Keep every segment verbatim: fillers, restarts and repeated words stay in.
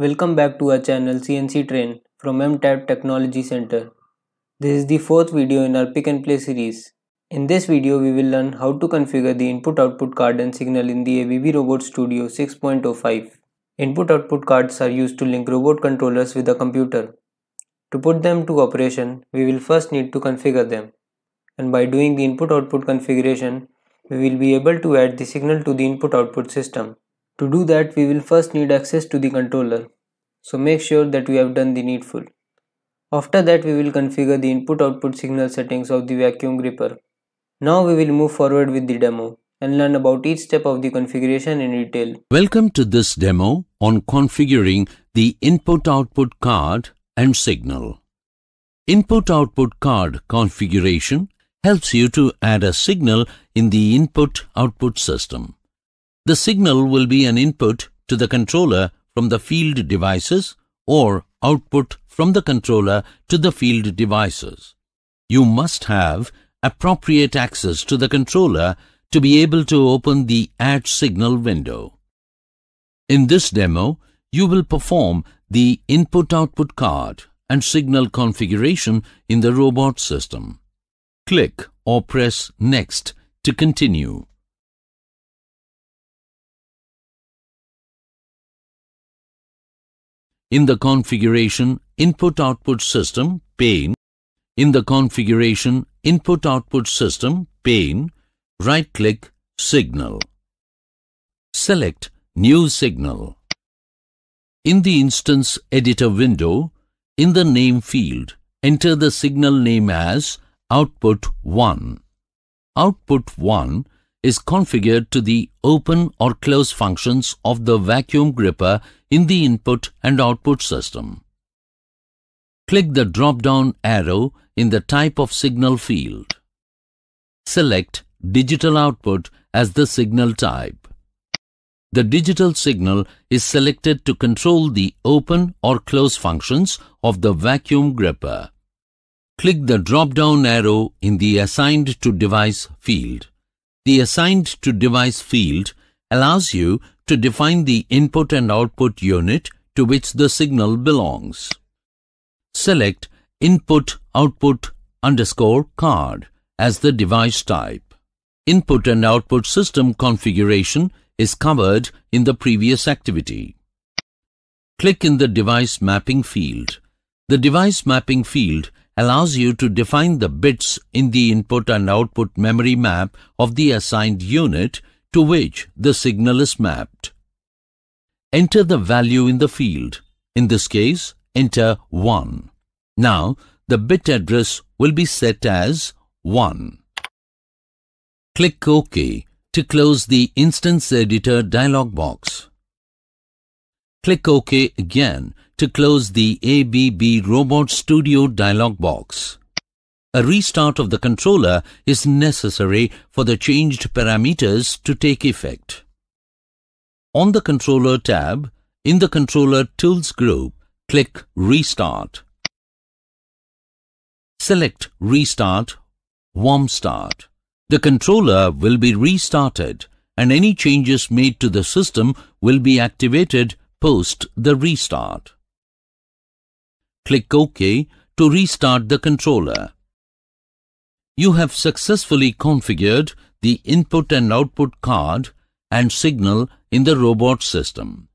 Welcome back to our channel C N C Train from M T A B Technology Center. This is the fourth video in our pick and play series. In this video we will learn how to configure the input output card and signal in the A B B Robot Studio six point oh five. Input output cards are used to link robot controllers with a computer. To put them to operation, we will first need to configure them. And by doing the input output configuration, we will be able to add the signal to the input output system. To do that, we will first need access to the controller. So make sure that we have done the needful. After that, we will configure the input output signal settings of the vacuum gripper. Now we will move forward with the demo and learn about each step of the configuration in detail. Welcome to this demo on configuring the input output card and signal. Input output card configuration helps you to add a signal in the input output system. The signal will be an input to the controller from the field devices or output from the controller to the field devices. You must have appropriate access to the controller to be able to open the Add Signal window. In this demo, you will perform the input-output card and signal configuration in the robot system. Click or press Next to continue. In the Configuration Input-Output System pane, in the Configuration Input-Output System pane, right-click Signal. Select New Signal. In the Instance Editor window, in the Name field, enter the signal name as Output one. Output one is configured to the open or close functions of the vacuum gripper in the input and output system. Click the drop-down arrow in the Type of Signal field. Select Digital Output as the signal type. The digital signal is selected to control the open or close functions of the vacuum gripper. Click the drop-down arrow in the Assigned to Device field. The Assigned to Device field allows you to define the input and output unit to which the signal belongs. Select Input Output underscore card as the device type. Input and output system configuration is covered in the previous activity. Click in the Device Mapping field. The Device Mapping field allows you to define the bits in the input and output memory map of the assigned unit to which the signal is mapped. Enter the value in the field. In this case, enter one. Now, the bit address will be set as one. Click OK to close the Instance Editor dialog box. Click OK again to close the A B B Robot Studio dialog box. A restart of the controller is necessary for the changed parameters to take effect. On the Controller tab, in the Controller Tools group, click Restart. Select Restart, Warm Start. The controller will be restarted and any changes made to the system will be activated post the restart. Click OK to restart the controller. You have successfully configured the input and output card and signal in the robot system.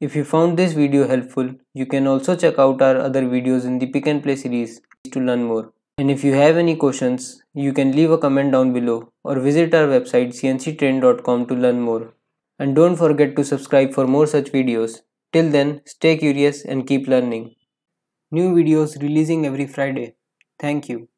If you found this video helpful, you can also check out our other videos in the Pick and Play series to learn more. And if you have any questions, you can leave a comment down below or visit our website C N C train dot com to learn more. And don't forget to subscribe for more such videos. Till then, stay curious and keep learning. New videos releasing every Friday. Thank you.